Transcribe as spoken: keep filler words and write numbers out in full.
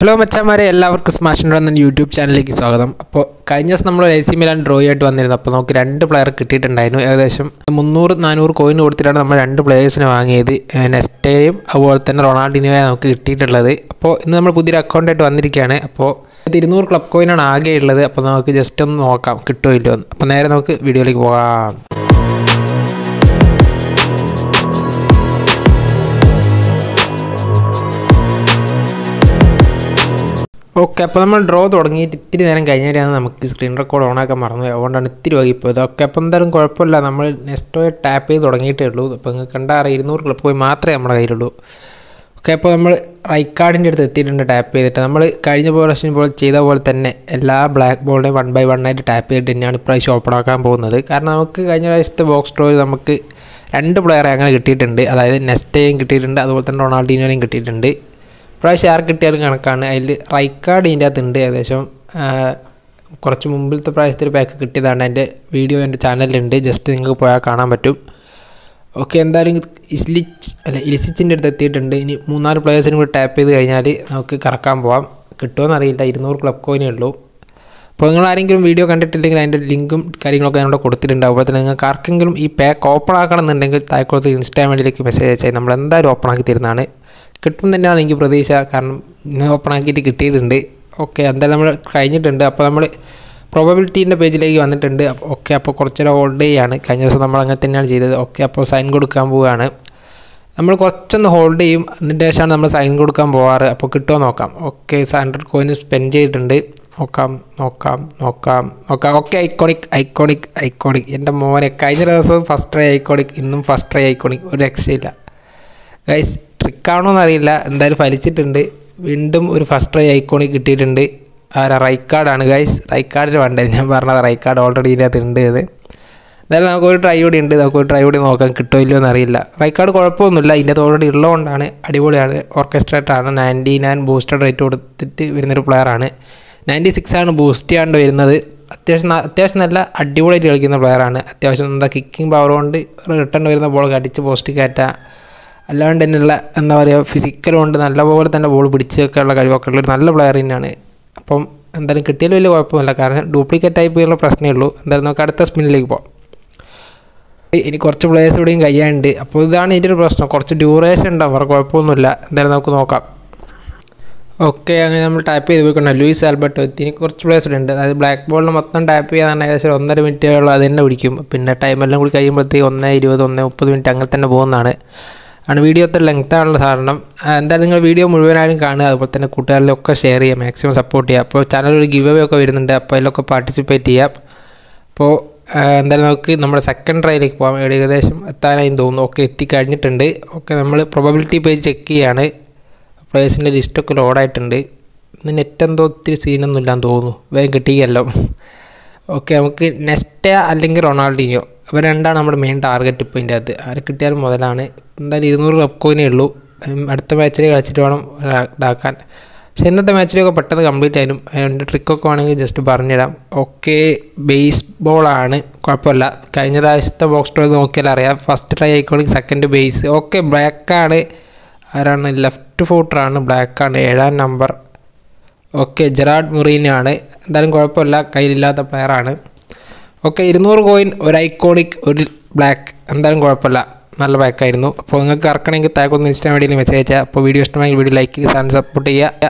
Hello, Machamare, love Cosmash on the YouTube channel. Kindness number A C Milan Roya to another Panoki and player cricket and Dino Aviation. Munur Nanur coin or three hundred players in Wangi and a stadium award than Ronaldinho and cricket at Lade. Po number Pudira contact on the Cane, Po the Nur Club coin and Aga Lade Panoki just on Waka Kitoidon. Paneranoki video like wow. Okay, we will draw the screen record on the Gorpola. Tap is on it. Pankandari no club matra maraido. Capamal Rijkaard into the thin and tap it. Kailila Cheda worth an la black bold one by one night tap it in your price of Praka Bonadic. And now the box draw the end of player angle get it and day. Allied nesting get it and other than Ronaldinho get it and day. Price architecture and Rijkaard India Tunde Avesham Korchumbil the price three pack and video and channel and day just in Poyakana Batu. Okay, and that is lich elicited the theatre and Munar players in tap the Ayari, okay, Karakamba, Kitona Rita, no club coin and low. Pongaring video content and linkum carrying a kind of Kurti and over the Karkangum e pack, opera and then Taiko the instant message and Amanda Opanakitirane. Kitchen the Nangi Pradesh can no pranakit and day. Okay, and then I'm crying it and the probability in the page lay on the ten day of Okapo Corchera all day and Kanyas Namarangatanergy, Okapo sign good cambuana. Number question the whole day, the dash and number sign good cambo or a pocket on Okam. Okay, Sandra coin is penjate and day. Okam, Okam, Okam, Okam, okay, iconic, iconic, iconic. In the more a Kaiser also first try iconic, in first try iconic, or exila. Guys. Tricano Narilla and then file it and day. Windom or first try iconic tit and day are a Rijkaard and guys. Rijkaard one day number Rijkaard already that in day. Then I'll go try you into the go try you in Okan Kitolio Narilla. Rijkaard Corponula in the already loaned on a Adivola orchestra turn ninety nine boosted right to the player ninety six and boosty and another. There's not there's not a divided in the player on a thousand the kicking power on the return with the ball at its posticata. I learned in the physical one and love over than a world which a color player in an apum and then could tell you upon the current duplicate type of Prasnillo, then no carta spin leg bow. In Corcho players would in Gayandi, Apudan either Prasno Corcho duration of Corponula, then no Kunoka. Okay, and I'm type is we can Luis Alberto, Thin Corcho players and the black ball Matan type and I shall on the material at the end of the pin the time and we came with the on the ideas on the open tangled and a bone on it. And video the length and then video moving and canal but then a cutter local share maximum support up channel giveaway participate up po and then okay number second try like one okay thick and day okay probability page check and I price in the list of all right and day net and three seen and lando yellow okay okay next Ronaldinho. We have a main target to point at the Arcatel Modalane. That is no coin low. At the match, I sit on Dakan. Send the match of Pata complete and trick of coning just to burn it up. Okay, baseball and Gorpola. Kailila is the box to the Okalaria. First try iconic second to base. Okay, black card. I run a left foot run, black card, Eda number. Okay, Gerard Mouriniane. Then Gorpola, Kailila the Parane. Okay, ഇരുന്നൂറ് coin or iconic or black and then Gorpola. Nalabaka, no Ponga Karkaning Taco Instagram message up video, video like and support.